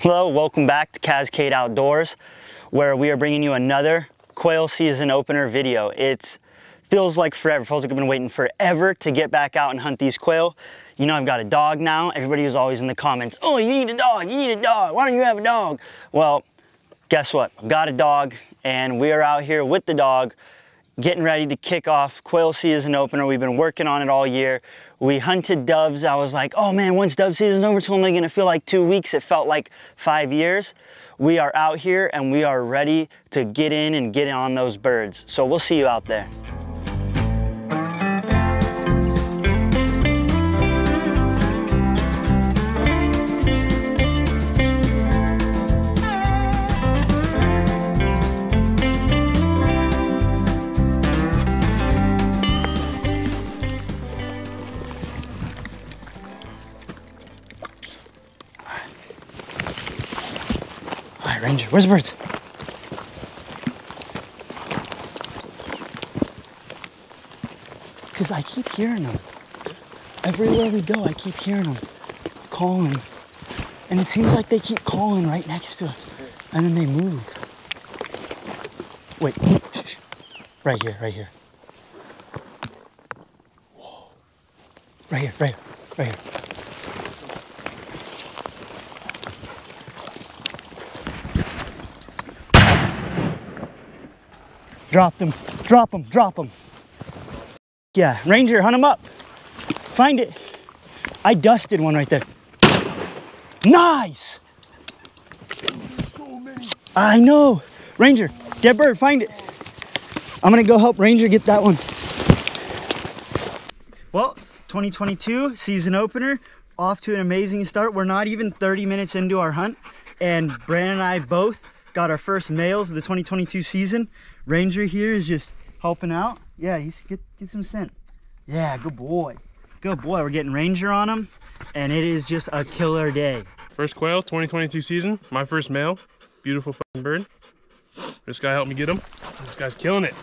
Hello, welcome back to Cascade Outdoors, where we are bringing you another quail season opener video. It feels like forever, feels like I've been waiting forever to get back out and hunt these quail. You know, I've got a dog now. Everybody was always in the comments, oh, you need a dog, why don't you have a dog? Well, guess what, I've got a dog and we are out here with the dog getting ready to kick off quail season opener. We've been working on it all year. We hunted doves. I was like, oh man, once dove season's over, it's only gonna feel like 2 weeks. It felt like 5 years. We are out here and we are ready to get in and get on those birds. So we'll see you out there. Ranger, where's the birds? Because I keep hearing them. Everywhere we go, I keep hearing them calling. And it seems like they keep calling right next to us. And then they move. Wait, shh. Right here, right here. Whoa. Right here, right here, right here. Drop them, drop them, drop them. Yeah, Ranger, hunt them up. Find it. I dusted one right there. Nice! So many. I know. Ranger, get bird, find it. I'm gonna go help Ranger get that one. Well, 2022 season opener, off to an amazing start. We're not even 30 minutes into our hunt, and Brandon and I both got our first males of the 2022 season. Ranger here is just helping out. Yeah, he's get some scent. Yeah, good boy. Good boy. We're getting Ranger on him, and it is just a killer day. First quail, 2022 season. My first male. Beautiful fucking bird. This guy helped me get him. This guy's killing it.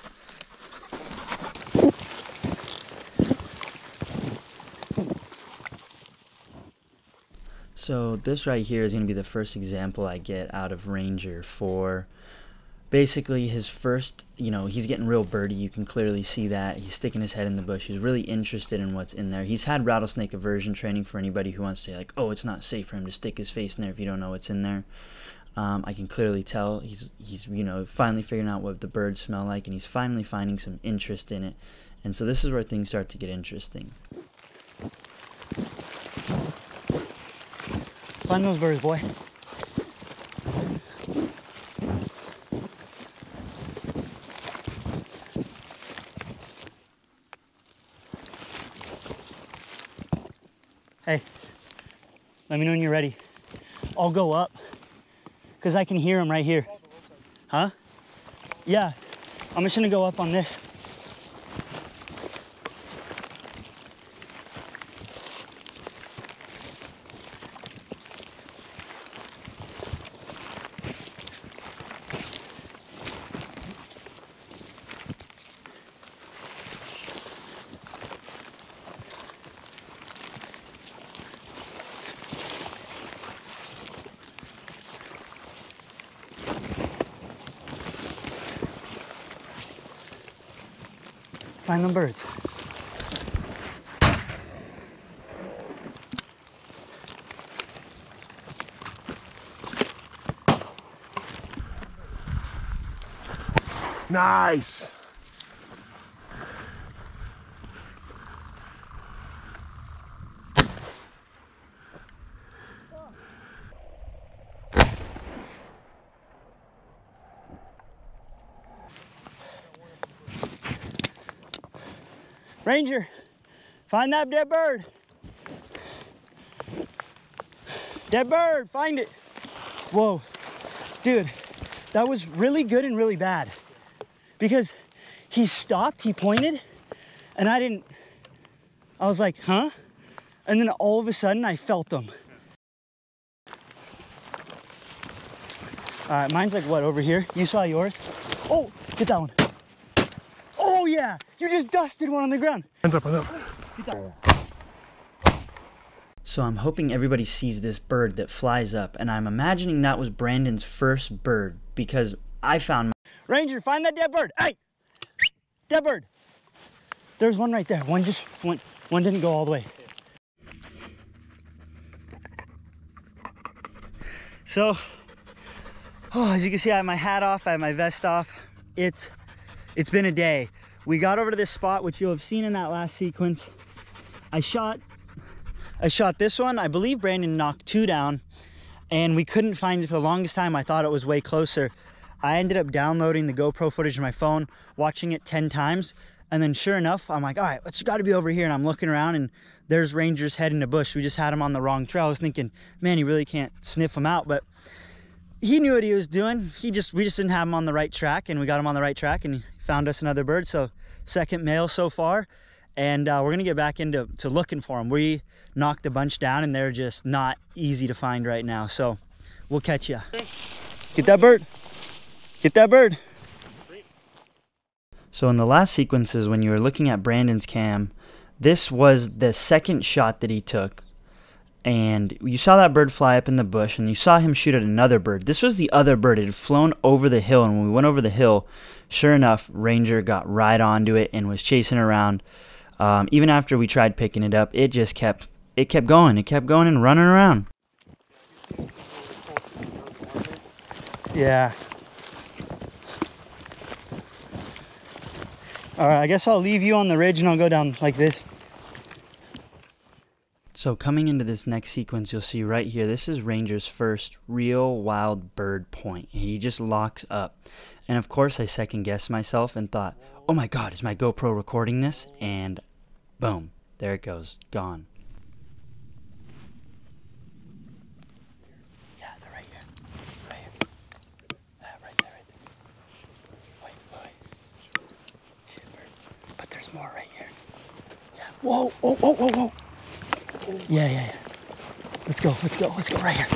So this right here is going to be the first example I get out of Ranger for basically his first, you know, he's getting real birdie. You can clearly see that. He's sticking his head in the bush. He's really interested in what's in there. He's had rattlesnake aversion training for anybody who wants to say like, oh, it's not safe for him to stick his face in there if you don't know what's in there. I can clearly tell he's you know, finally figuring out what the birds smell like, and he's finally finding some interest in it. And so this is where things start to get interesting. Find those birds, boy. Hey, let me know when you're ready. I'll go up, because I can hear them right here. Huh? Yeah, I'm just gonna go up on this. Find them birds. Nice. Ranger, find that dead bird. Dead bird, find it. Whoa, dude, that was really good and really bad, because he stopped, he pointed, and I was like, huh? And then all of a sudden I felt them. All right, mine's like what, over here? You saw yours? Oh, get that one. Oh yeah, you just dusted one on the ground. Hands up, hands up. So I'm hoping everybody sees this bird that flies up, and I'm imagining that was Brandon's first bird because I found my... Ranger, find that dead bird. Hey, dead bird. There's one right there. One just went, one didn't go all the way. So, oh, as you can see, I have my hat off, I have my vest off. It's been a day. We got over to this spot, which you'll have seen in that last sequence. I shot this one. I believe Brandon knocked two down, and we couldn't find it for the longest time. I thought it was way closer. I ended up downloading the GoPro footage on my phone, watching it 10 times, and then sure enough, I'm like, all right, it's got to be over here, and I'm looking around, and there's Ranger's head in the bush. We just had him on the wrong trail. I was thinking, man, you really can't sniff him out, but he knew what he was doing. We just didn't have him on the right track, and we got him on the right track, and he found us another bird, so second male so far. And we're gonna get back into looking for them. We knocked a bunch down, and they're just not easy to find right now. So we'll catch ya. Get that bird. Get that bird. So in the last sequences, when you were looking at Brandon's cam, this was the second shot that he took. And you saw that bird fly up in the bush, and you saw him shoot at another bird. This was the other bird. It had flown over the hill, and when we went over the hill, sure enough, Ranger got right onto it and was chasing around. Even after we tried picking it up, it just kept going. It kept going and running around. Yeah. All right, I guess I'll leave you on the ridge and I'll go down like this. So coming into this next sequence, you'll see right here, this is Ranger's first real wild bird point. And he just locks up. And of course, I second guessed myself and thought, oh my God, is my GoPro recording this? And boom, there it goes, gone. Yeah, they're right here, right here. Right there, right there. Wait, wait. But there's more right here. Yeah. Whoa, whoa, whoa, whoa, whoa. Yeah, yeah, yeah. Let's go, let's go, let's go. Right here.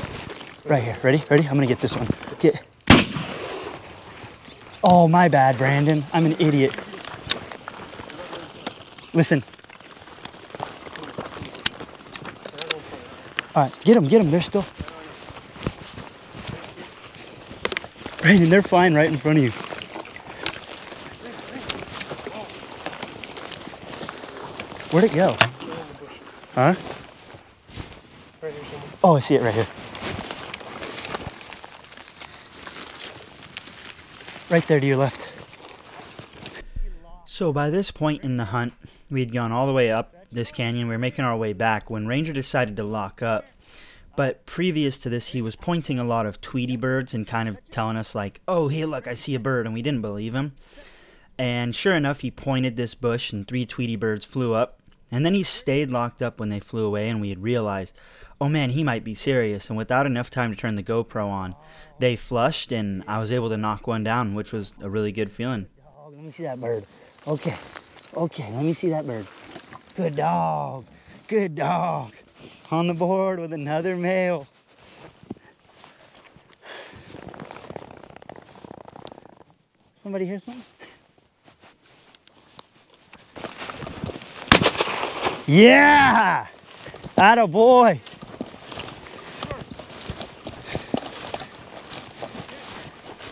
Right here. Ready? Ready? I'm gonna get this one. Get. Oh, my bad, Brandon. I'm an idiot. Listen. All right, get them, get them. They're still. Brandon, they're flying right in front of you. Where'd it go? Huh? Oh, I see it right here. Right there to your left. So by this point in the hunt, we had gone all the way up this canyon. We were making our way back when Ranger decided to lock up. But previous to this, he was pointing a lot of Tweety birds and kind of telling us like, oh, hey, look, I see a bird. And we didn't believe him. And sure enough, he pointed this bush and 3 Tweety birds flew up. And then he stayed locked up when they flew away, and we had realized, oh man, he might be serious. And without enough time to turn the GoPro on, they flushed, and I was able to knock one down, which was a really good feeling. Dog, let me see that bird. Okay, okay, let me see that bird. Good dog, good dog. On the board with another male. Somebody hear something? Yeah! Attaboy!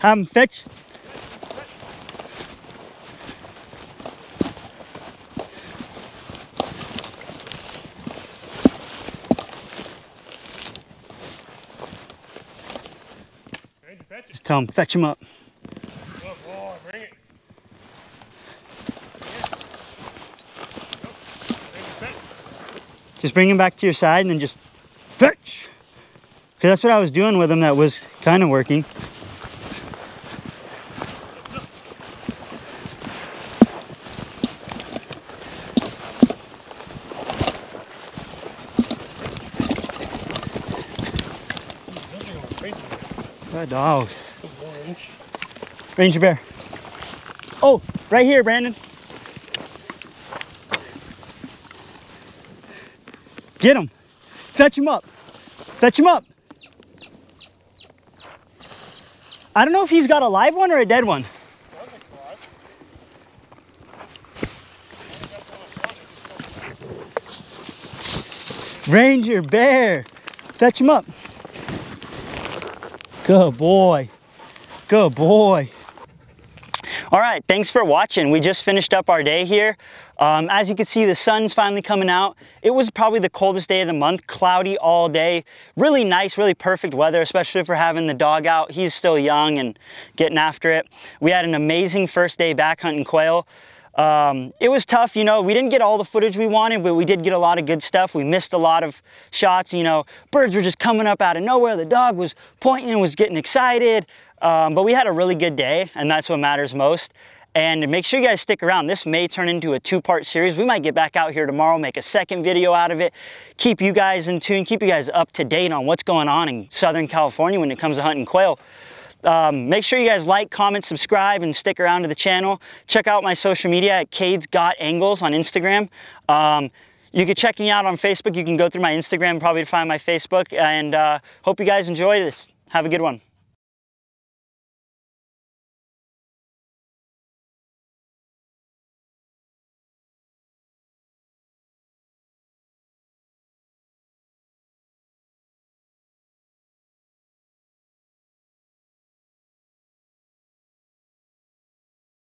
Have him fetch. Just tell him, fetch him up. Good boy, bring it. Just bring him back to your side and then just fetch. Because that's what I was doing with him that was kind of working. Good dog. Ranger bear. Oh, right here, Brandon. Get him. Fetch him up. Fetch him up. I don't know if he's got a live one or a dead one. Ranger bear. Fetch him up. Good boy. Good boy. All right, thanks for watching. We just finished up our day here. As you can see, the sun's finally coming out. It was probably the coldest day of the month, cloudy all day. Really nice, really perfect weather, especially for having the dog out. He's still young and getting after it. We had an amazing first day back hunting quail. It was tough, you know, we didn't get all the footage we wanted, but we did get a lot of good stuff. We missed a lot of shots, you know, birds were just coming up out of nowhere. The dog was pointing and was getting excited. But we had a really good day, and that's what matters most. And make sure you guys stick around. This may turn into a two-part series. We might get back out here tomorrow, make a second video out of it, keep you guys in tune, keep you guys up to date on what's going on in Southern California when it comes to hunting quail. Make sure you guys like, comment, subscribe, and stick around to the channel. Check out my social media at Cades Got Angles on Instagram. You can check me out on Facebook. You can go through my Instagram probably to find my Facebook. And hope you guys enjoy this. Have a good one.